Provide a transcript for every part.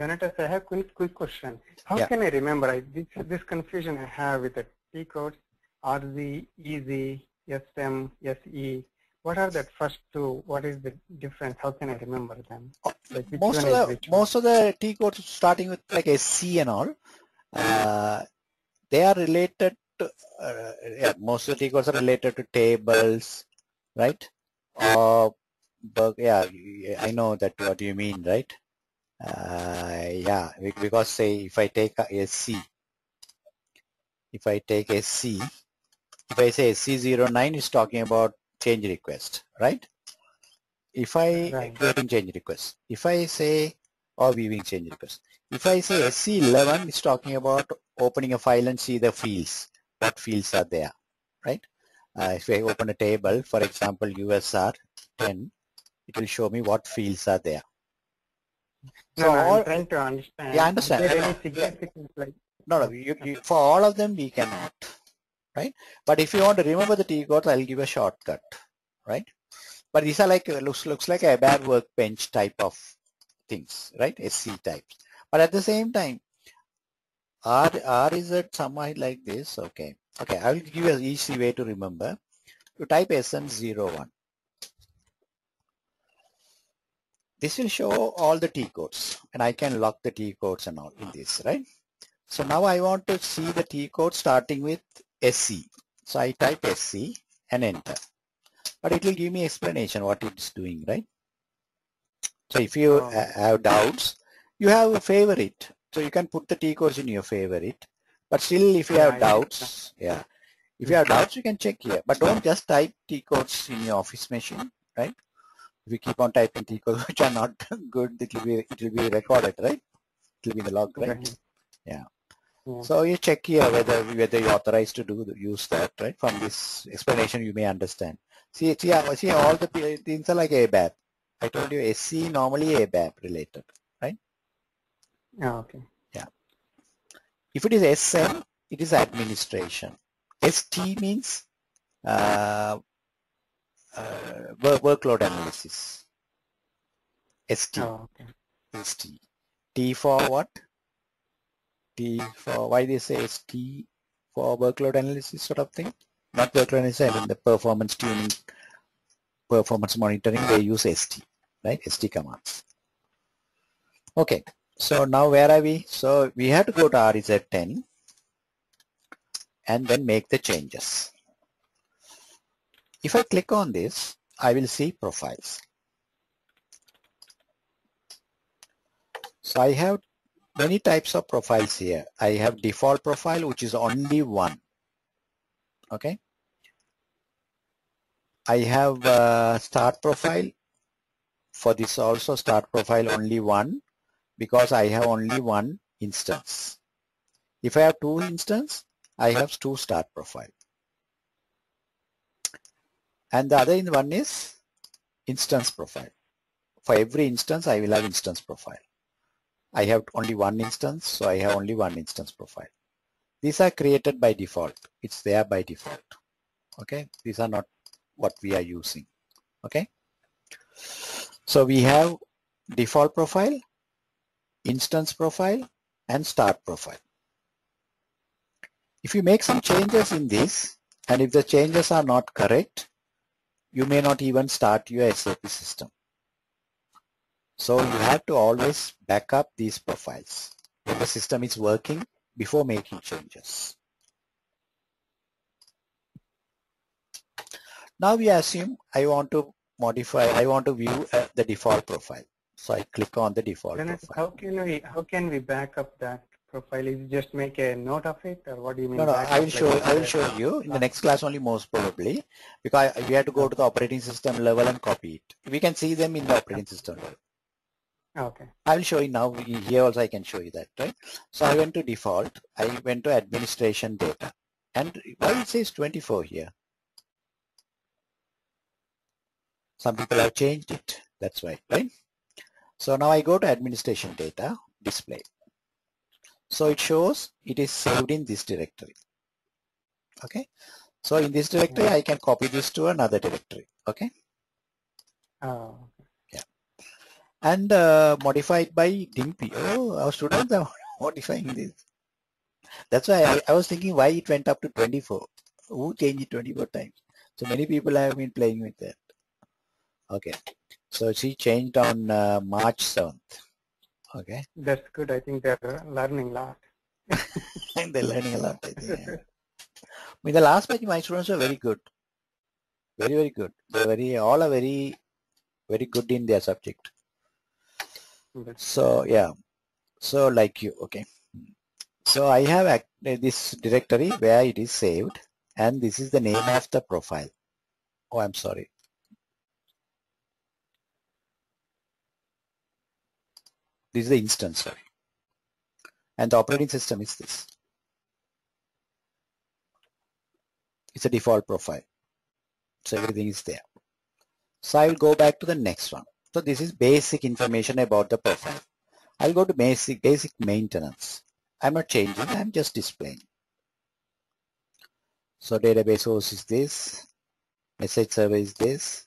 Donatas, I have quick question. How can I remember? This confusion I have with the T codes, RZ, EZ, SM, SE. What are that first two? What is the difference? How can I remember them? Like most of the T codes starting with like a C and all, they are related to, most of the T codes are related to tables, right? But yeah, I know that what you mean, right? Yeah, because say if I take a C, if I say C09 is talking about change request, right? If I creating change request, if I say or viewing change request, if I say SC11 is talking about opening a file and see the fields, what fields are there, right? If I open a table, for example, USR 10, it will show me what fields are there. So no, I'm trying to understand. Yeah, I understand. For all of them we cannot, right? But if you want to remember the T codes, I'll give a shortcut, right? But these are like looks like a bare workbench type of things, right? SC types. But at the same time, R is it somewhere like this? Okay, okay. I will give you an easy way to remember. To type SM01. This will show all the T codes, and I can lock the T codes and all in this, right? So now I want to see the T code starting with SC. So I type SC and enter. But it will give me explanation what it's doing, right? So if you have doubts, you have a favorite. So you can put the T codes in your favorite. But still if you have doubts, if you have doubts, you can check here. But don't just type T codes in your office machine, right? We keep on typing T codes which are not good, it will be recorded, right? It will be in the log, right? So you check here whether you're authorized to use that, right? From this explanation you may understand. See all the things are like ABAP. I told you SC normally ABAP related, right? If it is SM, it is administration. ST means workload analysis. ST. ST. T for what? T for, why they say ST for workload analysis sort of thing? Not workload analysis, I mean the performance tuning, performance monitoring, they use ST, right? ST commands. Okay, so now where are we? So we have to go to RZ10 and then make the changes. If I click on this, I will see profiles. So I have many types of profiles here. I have default profile, which is only one. Okay. I have start profile. For this also start profile only one, because I have only one instance. If I have two instances, I have two start profiles. And the other one is instance profile. For every instance, I will have instance profile. I have only one instance, so I have only one instance profile. These are created by default. It's there by default. Okay, these are not what we are using. Okay, so we have default profile, instance profile, and start profile. If you make some changes in this, and if the changes are not correct, you may not even start your SAP system. So you have to always back up these profiles when the system is working before making changes. Now we assume I want to modify, I want to view the default profile. So I click on the default profile. How can we back up that profile? Is it just make a note of it, or what do you mean? No, I will show you in the next class only, most probably, because we have to go to the operating system level and copy it. We can see them in the operating system level. Okay. I will show you now. Here also I can show you that, right? So I went to default. I went to administration data, and why it says 24 here? Some people have changed it. That's why, right? So now I go to administration data display. So it shows it is saved in this directory. Okay, so in this directory I can copy this to another directory. Okay. and modified by Dimpy. Oh, our students are modifying this. That's why I was thinking why it went up to 24. Who changed it 24 times? So many people have been playing with that. Okay. So she changed on March 7th. Okay. That's good. I think they're learning a lot. They're learning a lot. I think, yeah. With the last batch, my students were very good. Very, very good. They're all are very, very good in their subject. So, yeah. So, like you. Okay. So, I have this directory where it is saved, and this is the name of the profile. Oh, I'm sorry. This is the instance, sorry. And the operating system is this. It's a default profile. So everything is there. So I will go back to the next one. So this is basic information about the profile. I'll go to basic maintenance. I'm not changing, I'm just displaying. So database source is this. Message server is this.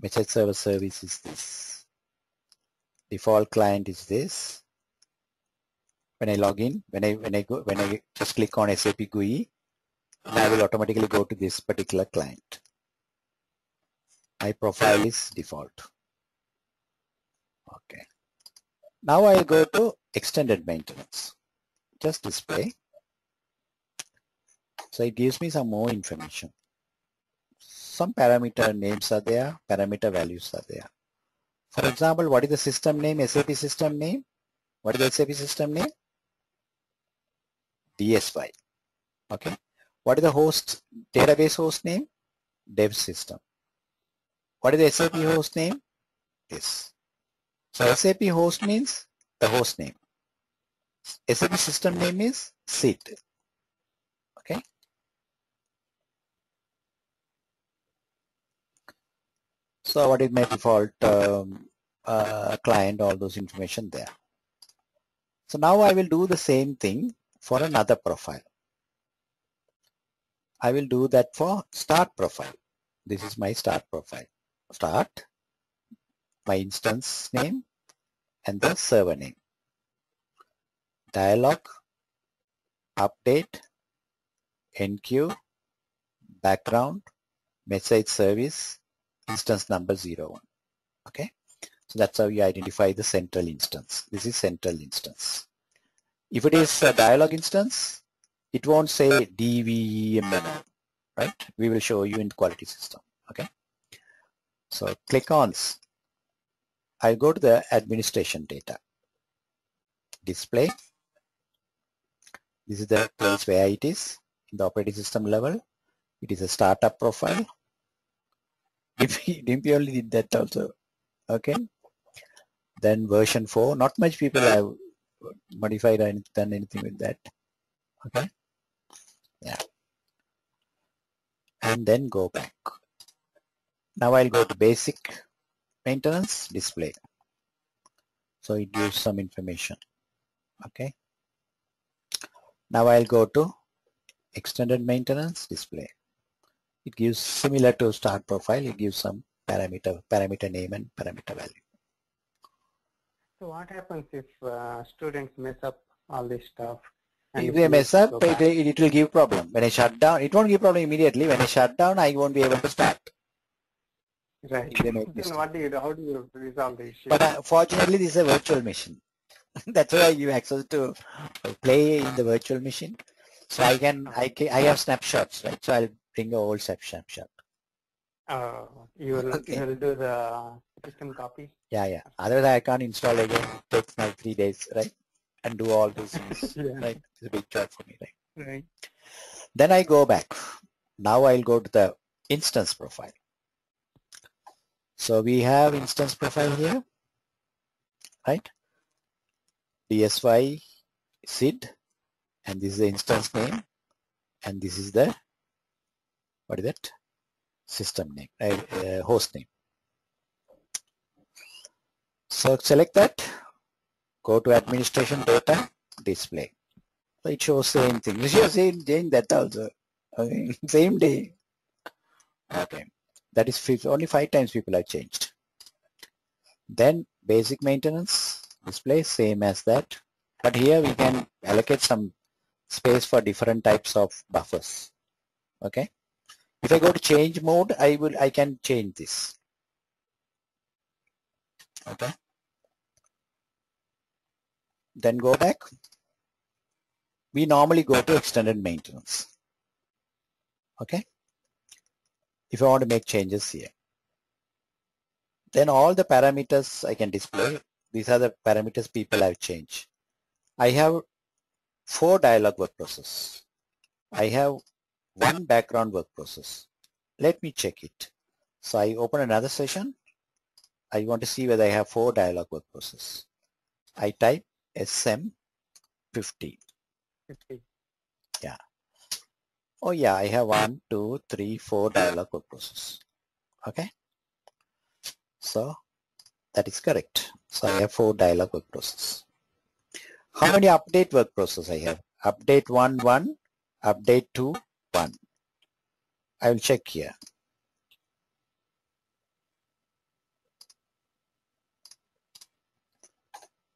Message server service is this. Default client is this. When I log in, when I just click on SAP GUI, I will automatically go to this particular client. My profile is default. Okay. Now I'll go to extended maintenance. Just display. So it gives me some more information. Some parameter names are there, parameter values are there. For example, what is the system name? SAP system name. What is the SAP system name? DSY. Okay. What is the host database host name? Dev system. What is the SAP host name? This. So SAP host means the host name. SAP system name is CIT. Okay. So what is my default client? All those information there. So now I will do the same thing for another profile. I will do that for start profile. This is my start profile. Start, my instance name, and the server name. Dialog, update, NQ, background, message service, instance number 01. Okay. So that's how you identify the central instance. This is central instance. If it is a dialog instance, it won't say DVM, right? We will show you in quality system, okay? So click on, I'll go to the administration data. Display, this is the place where it is, in the operating system level. It is a startup profile. Dimpy only did that also, okay? Then version 4, not much people have modified or done anything with that, okay? Yeah, and then go back. Now I'll go to basic maintenance display. So it gives some information. Okay. Now I'll go to extended maintenance display. It gives similar to start profile. It gives some parameter name and parameter value. So what happens if students mess up all this stuff? If they mess up, it will give problem. When I shut down, it won't give problem immediately. When I shut down, I won't be able to start. Right. What do you do? How do you resolve the issue? But fortunately, this is a virtual machine. That's why you have access to play in the virtual machine. So I have snapshots, right? So I'll bring a old snapshot. You will do the system copy? Yeah, yeah. Otherwise, I can't install again. It takes like 3 days, right? And do all these things, yeah. Right? It's a big job for me, right? Right. Then I go back. Now I'll go to the instance profile. So we have instance profile here, right? DSY, SID, and this is the instance name, and this is the, what is that? System name, host name. So select that. Go to administration data, display. So it shows same thing. You should see change that also. Okay. Same day. Okay. That is only 5 times people have changed. Then basic maintenance display, same as that, but here we can allocate some space for different types of buffers. Okay, if I go to change mode, I can change this. Okay, then go back. We normally go to extended maintenance. Okay, if I want to make changes here, then all the parameters I can display. These are the parameters people have changed. I have 4 dialog work process. I have 1 background work process. Let me check it. So I open another session. I want to see whether I have 4 dialog work process. I type SM50. Yeah. Oh yeah, I have 1, 2, 3, 4 dialog work process. Okay. So that is correct. So I have 4 dialog work process. How many update work process I have? Update 1, 1, update 2, 1. I will check here.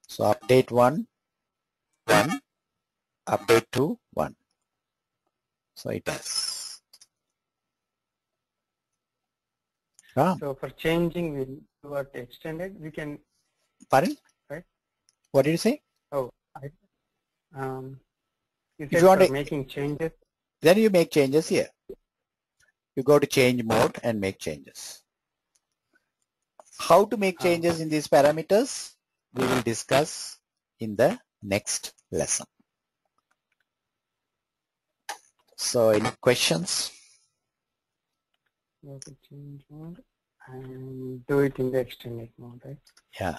So update 1, 1, update 2, 1. So it does. So for changing, we do what extended, we can... Pardon? Right? What did you say? Oh, if you want to making changes, then you make changes here. You go to change mode and make changes. How to make changes in these parameters we will discuss in the next lesson. So any questions? Change mode and do it in the extended mode, right? Yeah.